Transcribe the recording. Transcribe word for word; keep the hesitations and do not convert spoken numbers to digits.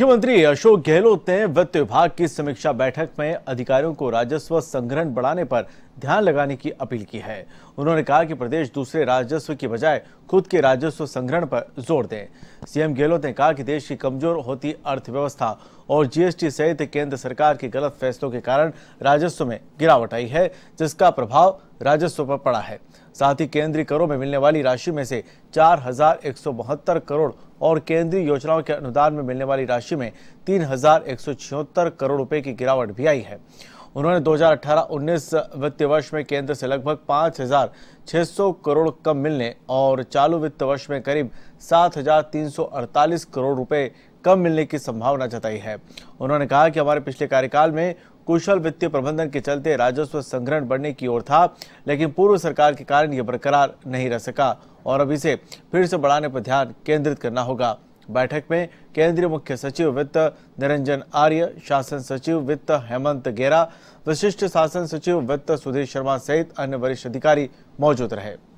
मुख्यमंत्री अशोक गहलोत ने वित्त विभाग की समीक्षा बैठक में अधिकारियों को राजस्व संग्रहण बढ़ाने पर ध्यान लगाने की अपील की है। उन्होंने कहा कि प्रदेश दूसरे राजस्व की बजाय खुद के राजस्व संग्रहण पर जोर दें। सीएम गहलोत ने कहा कि देश की कमजोर होती अर्थव्यवस्था और जीएसटी सहित केंद्र सरकार के गलत फैसलों के कारण राजस्व में गिरावट आई है, जिसका प्रभाव राजस्व पर पड़ा है। साथ ही केंद्रीय करों में मिलने वाली राशि में से चार हजार एक सौ बहत्तर करोड़ और केंद्रीय योजनाओं के अनुदान में मिलने वाली राशि में तीन हजार एक सौ छिहत्तर करोड़ रुपए की गिरावट भी आई है। उन्होंने दो हजार अठारह उन्नीस वित्तीय वर्ष में केंद्र से लगभग पाँच हजार छह सौ करोड़ कम मिलने और चालू वित्त वर्ष में करीब सात हजार तीन सौ अड़तालीस करोड़ रुपए कम मिलने की संभावना जताई है। उन्होंने कहा कि हमारे पिछले कार्यकाल में कुशल वित्तीय प्रबंधन के चलते राजस्व संग्रहण बढ़ने की ओर था, लेकिन पूर्व सरकार के कारण यह बरकरार नहीं रह सका और अब इसे फिर से बढ़ाने पर ध्यान केंद्रित करना होगा। बैठक में केंद्रीय मुख्य सचिव वित्त निरंजन आर्य, शासन सचिव वित्त हेमंत गेरा, विशिष्ट शासन सचिव वित्त सुधीर शर्मा सहित अन्य वरिष्ठ अधिकारी मौजूद रहे।